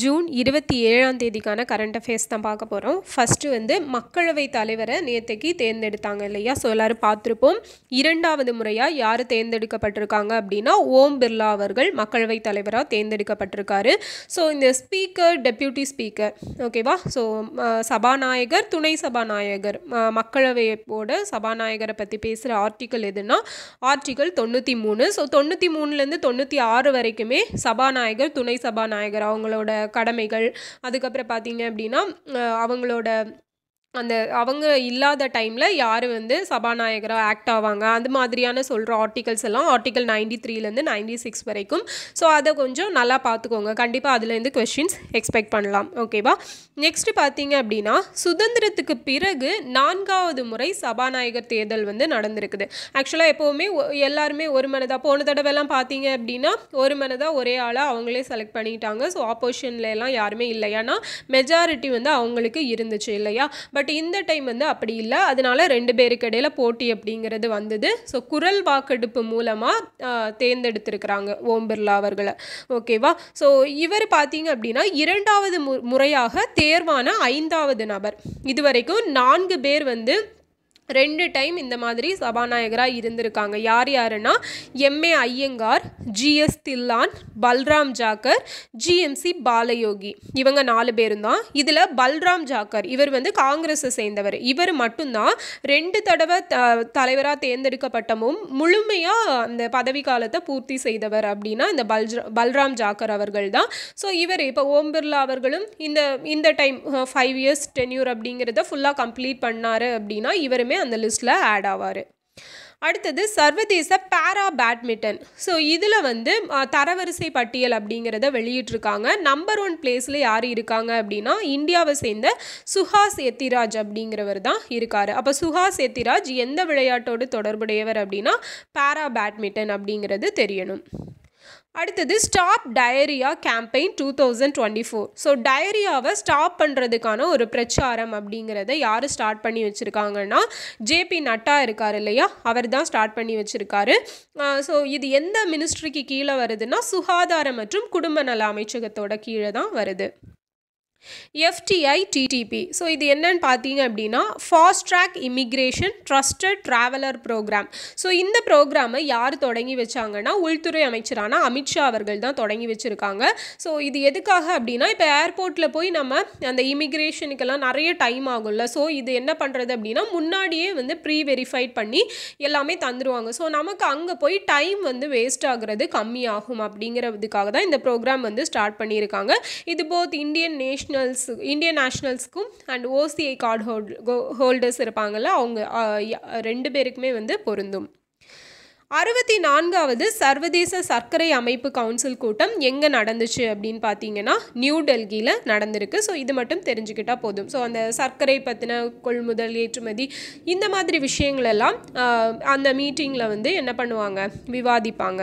June 27th தேதிக்கான current affairs தான் பார்க்க போறோம். First வந்து மக்களவை தலைவரை நேத்துக்கு தேர்ந்தெடுத்தாங்க இல்லையா? சோ எல்லாரும் பாத்துறோம். இரண்டாவது முறையா யார் தேர்ந்தெடுக்கப்பட்டிருக்காங்க அப்படினா ஓம் பிர்லா அவர்கள் மக்களவை தலைவரா தேர்ந்தெடுக்கப்பட்டிருக்காரு. சோ இந்த ஸ்பீக்கர், டெப்யூட்டி ஸ்பீக்கர், ஓகேவா? சோ சபாநாயகர், துணை சபாநாயகர், மக்களவையோட சபாநாயகரை பத்தி பேசுற ஆர்டிகல் எதுனா ஆர்டிகல் 93. சோ 93 ல இருந்து 96 வரைக்கும் சபாநாயகர், துணை சபாநாயகர் அவங்களோட கடமைகள் அதுக்கப்புறம் பாத்தீங்க அப்படினா அவங்களோட அந்த அவங்க இல்லாத டைம்ல யார் வந்து சபாநாயகரா ஆக்ட் ஆவாங்க அந்த மாதிரியான சொல்ற ஆர்டிகல்ஸ் எல்லாம் ஆர்டிகல் 93 ல இருந்து 96 வரைக்கும். சோ அத கொஞ்சம் நல்லா பாத்துக்கோங்க. கண்டிப்பா அதுல இருந்து क्वेश्चंस எக்ஸ்பெக்ட் பண்ணலாம். ஓகேவா? நெக்ஸ்ட் பாத்தீங்க அப்படினா சுதந்திரத்துக்கு பிறகு நான்காவது முறை சபாநாயகர் தேர்தல் வந்து நடந்துருக்குது. एक्चुअली எப்பவுமே எல்லாரும் ஒரு மனதா போன தடவை எல்லாம் பாத்தீங்க அப்படினா ஒரு மனதா ஒரே ஆளா அவங்களே செலக்ட் பண்ணிட்டாங்க. சோ ஆப்போசிஷன்ல எல்லாம் யாருமே இல்லையானா மெஜாரிட்டி வந்து அவங்களுக்கு இருந்துச்சு இல்லையா? பட் இந்த டைம் வந்து அப்படி இல்ல. அதனால ரெண்டு பேருக்கு இடையில போட்டி அப்படிங்கிறது வந்தது. சோ குரல் வாக்கெடுப்பு மூலமா தேர்ந்தெடுத்திருக்காங்க ஓம் பிர்லா அவர்களை. ஓகேவா? சோ இவர் பாத்தீங்க அப்படினா இரண்டாவது முறையாக தேர்வான ஐந்தாவது நபர். இதுவரைக்கும் 4 பேர் வந்து 2 டைம் இந்த மாதிரி சபாநாயகரா இருந்திருக்காங்க. யார் யாருன்னா MA Ayyangar, GS Dhillon, Balram Jakhar, GMC Balayogi, இவங்க 4 பேரும் தான். இதுல பல்ராம் ஜாக்கர் இவர் வந்து காங்கிரஸை சேர்ந்தவர். இவர் மட்டும் தான் 2 தடவை தலைவரா தேர்ந்தெடுக்கப்பட்டமும் முழுமையா அந்த பதவி காலத்தை பூர்த்தி செய்தவர் அப்படின்னா இந்த பல்ராம் ஜாக்கர் அவர்கள் தான். ஸோ இவர் இப்போ ஓம் பிர்லா அவர்களும் இந்த டைம் 5 years டென்யூர் அப்படிங்கிறத ஃபுல்லாக கம்ப்ளீட் பண்ணாரு அப்படின்னா இவருமே அந்த லிஸ்ட்ல ஆட் ஆவாரு. அடுத்தது சர்வதேச பேரா பேட்மிண்டன். ஸோ இதில் வந்து தரவரிசை பட்டியல் அப்படிங்கிறத வெளியிட்டிருக்காங்க. நம்பர் 1 பிளேஸில் யார் இருக்காங்க அப்படின்னா இந்தியாவை சேர்ந்த சுஹாஸ் எத்திராஜ் அப்படிங்கிறவர் தான் இருக்கார். அப்போ சுஹாஸ் எத்திராஜ் எந்த விளையாட்டோடு தொடர்புடையவர் அப்படின்னா பேரா பேட்மிண்டன் அப்படிங்கிறது தெரியணும். அடுத்தது ஸ்டாப் டயரியா கேம்பெயின் 2024. ஸோ டயரியாவை ஸ்டாப் பண்ணுறதுக்கான ஒரு பிரச்சாரம் அப்படிங்கிறத யார் ஸ்டார்ட் பண்ணி வச்சுருக்காங்கன்னா ஜேபி நட்டா இருக்கார் இல்லையா? அவர் தான் ஸ்டார்ட் பண்ணி வச்சுருக்காரு. ஸோ இது எந்த மினிஸ்ட்ரிக்கு கீழே வருதுன்னா சுகாதாரம் மற்றும் குடும்ப நல அமைச்சகத்தோட கீழே தான் வருது. FTI TTP. ஸோ இது என்னன்னு பார்த்தீங்க அப்படின்னா fast track immigration trusted traveller program. So இந்த ப்ரோக்ராமை யார் தொடங்கி வச்சாங்கன்னா உள்துறை அமைச்சரான அமித்ஷா அவர்கள் தான் தொடங்கி வச்சுருக்காங்க. ஸோ இது எதுக்காக அப்படின்னா இப்போ ஏர்போர்ட்டில் போய் நம்ம அந்த இமிக்ரேஷனுக்கெல்லாம் நிறைய டைம் ஆகும்ல. ஸோ இது என்ன பண்ணுறது அப்படின்னா முன்னாடியே வந்து வெரிஃபைட் பண்ணி எல்லாமே தந்துடுவாங்க. ஸோ நமக்கு அங்கே போய் டைம் வந்து வேஸ்ட் ஆகுறது கம்மியாகும் அப்படிங்கிறதுக்காக தான் இந்த ப்ரோக்ராம் வந்து ஸ்டார்ட் பண்ணியிருக்காங்க. இது போத் இந்தியன் நேஷனல்ஸ்க்கும் அண்ட் OCI கார்டு ஹோல்டர்ஸ் இருப்பாங்கள்ல அவங்க 2 பேருக்குமே வந்து பொருந்தும். 64வது சர்வதேச சர்க்கரை அமைப்பு கவுன்சில் கூட்டம் எங்கே நடந்துச்சு அப்படின்னு பார்த்தீங்கன்னா நியூ டெல்லியில் நடந்திருக்கு. ஸோ இது மட்டும் தெரிஞ்சுக்கிட்டா போதும். ஸோ அந்த சர்க்கரை பற்றின கொள்முதல், ஏற்றுமதி இந்த மாதிரி விஷயங்களெல்லாம் அந்த மீட்டிங்கில் வந்து என்ன பண்ணுவாங்க விவாதிப்பாங்க.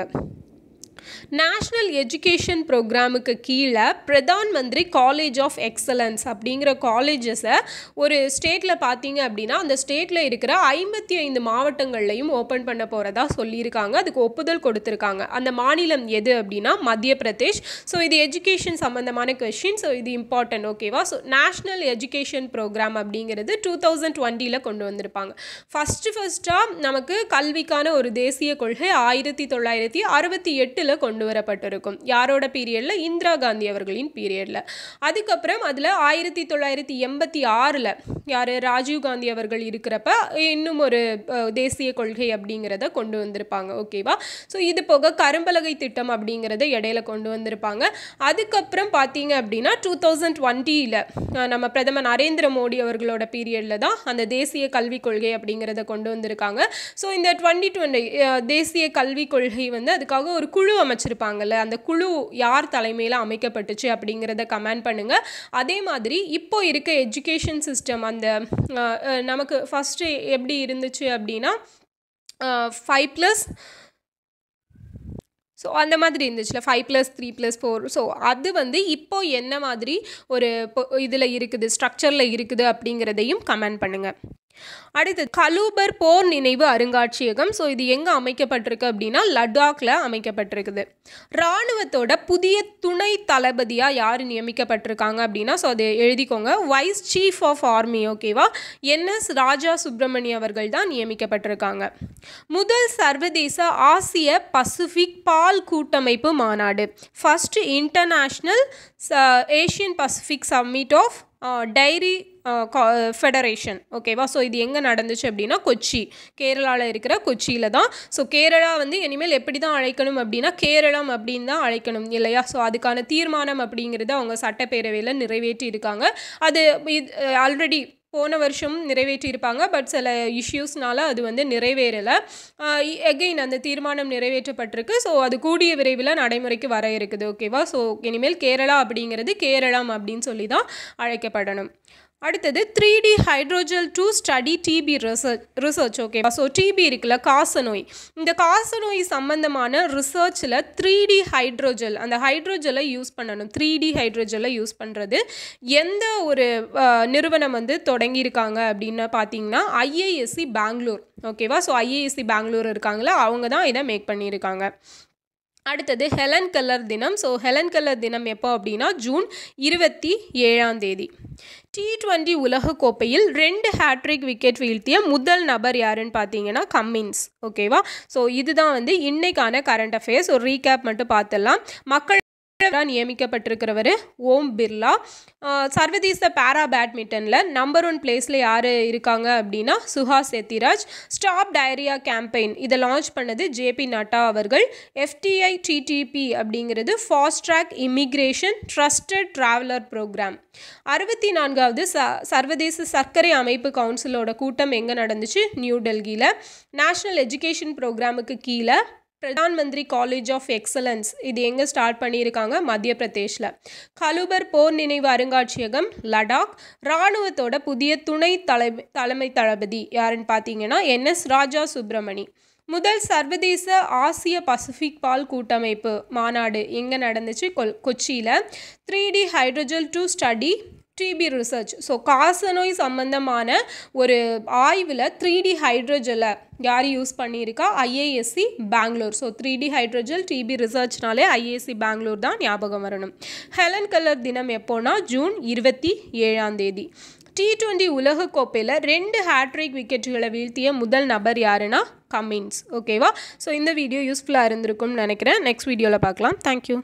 நேஷ்னல் எஜுகேஷன் ப்ரோக்ராமுக்கு கீழே Pradhan Mantri college of excellence அப்படிங்கிற காலேஜஸை ஒரு ஸ்டேட்டில் பார்த்தீங்க அப்படின்னா அந்த ஸ்டேட்டில் இருக்கிற 55 மாவட்டங்கள்லையும் ஓப்பன் பண்ண போகிறதா சொல்லியிருக்காங்க. அதுக்கு ஒப்புதல் கொடுத்துருக்காங்க. அந்த மாநிலம் எது அப்படின்னா மத்திய பிரதேஷ். ஸோ இது எஜுகேஷன் சம்மந்தமான கொஸ்டின். ஸோ இது இம்பார்ட்டன்ட். ஓகேவா? ஸோ நேஷ்னல் எஜுகேஷன் ப்ரோக்ராம் அப்படிங்கிறது 2020 கொண்டு வந்திருப்பாங்க. ஃபஸ்ட்டாக நமக்கு கல்விக்கான ஒரு தேசிய கொள்கை 1968 கொண்டு வரப்பட்டிருக்கும். யாரோட பீரியட்ல? இந்திரா காந்தி அவர்களின் பீரியட்ல. அதுக்கப்புறம் அதுல 1986 யாரு ராஜீவ் காந்தி அவர்கள் இருக்கிறப்ப இன்னும் ஒரு தேசிய கொள்கை அப்படிங்கிறத கொண்டு வந்திருப்பாங்க. ஓகேவா? ஸோ இது போக கரும்பலகை திட்டம் அப்படிங்கிறத இடையில கொண்டு வந்திருப்பாங்க. அதுக்கப்புறம் பார்த்தீங்க அப்படின்னா 2020 நம்ம பிரதமர் நரேந்திர மோடி அவர்களோட பீரியட்ல தான் அந்த தேசிய கல்விக் கொள்கை அப்படிங்கிறத கொண்டு வந்திருக்காங்க. ஸோ இந்த 2020 தேசிய கல்விக் கொள்கை வந்து அதுக்காக ஒரு குழு அமைச்சிருப்பாங்கல்ல. அந்த குழு யார் தலைமையில் அமைக்கப்பட்டுச்சு அப்படிங்கிறத கமெண்ட் பண்ணுங்க. அதே மாதிரி இப்போ இருக்க எஜுகேஷன் சிஸ்டம் அந்த நமக்கு ஃபர்ஸ்ட் எப்படி இருந்துச்சு அப்படின்னா 5+ ஸோ அந்த மாதிரி இருந்துச்சுல 5+3+4. ஸோ அது வந்து இப்போ என்ன மாதிரி ஒரு இதில் இருக்குது ஸ்ட்ரக்சரில் இருக்குது அப்படிங்கிறதையும் கமெண்ட் பண்ணுங்கள். அடுத்து கலூபர் போர் நினைவு அருங்காட்சியகம். ஸோ இது எங்கே அமைக்கப்பட்டிருக்கு அப்படின்னா லடாக்ல அமைக்கப்பட்டிருக்குது. ராணுவத்தோட புதிய துணை தளபதியாக யார் நியமிக்கப்பட்டிருக்காங்க அப்படின்னா, ஸோ அதை எழுதிக்கோங்க, வைஸ் சீஃப் ஆஃப் ஆர்மி, ஓகேவா, என்எஸ் ராஜா சுப்பிரமணிய அவர்கள் தான் நியமிக்கப்பட்டிருக்காங்க. முதல் சர்வதேச ஆசிய பசிபிக் பால் கூட்டமைப்பு மாநாடு, first international Asian Pacific summit of dairy federation, ஓகேவா. ஸோ இது எங்கே நடந்துச்சு அப்படின்னா கொச்சி, கேரளாவில் இருக்கிற கொச்சியில் தான். ஸோ கேரளா வந்து இனிமேல் எப்படி தான் அழைக்கணும் அப்படின்னா கேரளம் அப்படின்னு தான் அழைக்கணும் இல்லையா. ஸோ அதுக்கான தீர்மானம் அப்படிங்கிறது அவங்க சட்டப்பேரவையில் நிறைவேற்றி இருக்காங்க. அது ஆல்ரெடி போன வருஷம் நிறைவேற்றியிருப்பாங்க, பட் சில இஷ்யூஸ்னால் அது வந்து நிறைவேறலை. எகெயின் அந்த தீர்மானம் நிறைவேற்றப்பட்டிருக்கு. ஸோ அது கூடிய விரைவில் நடைமுறைக்கு வர இருக்குது, ஓகேவா. ஸோ இனிமேல் கேரளா அப்படிங்கிறது கேரளம் அப்படின்னு சொல்லி தான் அழைக்கப்படணும். அடுத்தது 3D hydrogel to study TB research, ஓகேவா. ஸோ டிபி இருக்குல்ல காசநோய், இந்த காசநோய் சம்பந்தமான ரிசர்ச்சில் 3D ஹைட்ரோஜெல், அந்த ஹைட்ரோஜெலை யூஸ் பண்ணணும். 3D ஹைட்ரோஜெலை யூஸ் பண்ணுறது எந்த ஒரு நிறுவனம் வந்து தொடங்கியிருக்காங்க அப்படின்னு பார்த்தீங்கன்னா IISc பெங்களூர், ஓகேவா. ஸோ IISc பெங்களூர் இருக்காங்களா, அவங்க தான் இதை மேக் பண்ணியிருக்காங்க. அடுத்தது ஹெலன் கெல்லர் தினம். ஸோ ஹெலன் கெல்லர் தினம் எப்போ அப்படின்னா ஜூன் 27. T20 உலகக்கோப்பையில் 2 ஹேட்ரிக் விக்கெட் வீழ்த்திய முதல் நபர் யாருன்னு பார்த்தீங்கன்னா கம்மின்ஸ், ஓகேவா. ஸோ இதுதான் வந்து இன்றைக்கான கரண்ட் அஃபேர்ஸ். ஒரு ரீகேப் மட்டும் பார்த்துடலாம். மக்கள் நியமிக்கப்பட்டிருக்கிறவர் ஓம் பிர்லா. சர்வதேச பேரா பேட்மிண்டனில் நம்பர் 1 பிளேஸில் யார் இருக்காங்க அப்படின்னா Suhas Ethiraj. Stop diarrhoea campaign இதை லான்ச் பண்ணது J.P. நட்டா அவர்கள். FTI TTP அப்படிங்கிறது fast track immigration trusted traveller programme. 64வது சர்வதேச சர்க்கரை அமைப்பு கவுன்சிலோட கூட்டம் எங்கே நடந்துச்சு, நியூ டெல்லியில். நேஷ்னல் எஜுகேஷன் ப்ரோக்ராமுக்கு கீழே Pradhan Mantri college of excellence இது எங்கே ஸ்டார்ட் பண்ணியிருக்காங்க, மத்திய பிரதேஷில். கலூபர் போர் நினைவு அருங்காட்சியகம் லடாக். இராணுவத்தோட புதிய துணை தலைமை தளபதி யாருன்னு பார்த்தீங்கன்னா NS ராஜா சுப்பிரமணி. முதல் சர்வதேச ஆசிய பசிபிக் பால் கூட்டமைப்பு மாநாடு எங்கே நடந்துச்சு, கொச்சியில். 3D hydrogel to study TB research, so காசநோய் சம்பந்தமான ஒரு ஆய்வில் 3D ஹைட்ரோஜெல்லை யார் யூஸ் பண்ணியிருக்கா, IISc Bangalore. So 3D hydrogel TB ரிசர்ச்னாலே IISc பெங்களூர் தான் ஞாபகம் வரணும். ஹெலன் கெல்லர் தினம் எப்போனா ஜூன் 27. T20 உலகக்கோப்பையில் 2 ஹேட்ரிக் விக்கெட்டுகளை வீழ்த்திய முதல் நபர் யாருன்னா கம்மின்ஸ், ஓகேவா. ஸோ இந்த வீடியோ யூஸ்ஃபுல்லாக இருந்திருக்கும்னு நினைக்கிறேன். நெக்ஸ்ட் வீடியோவில் பார்க்கலாம். தேங்க்யூ.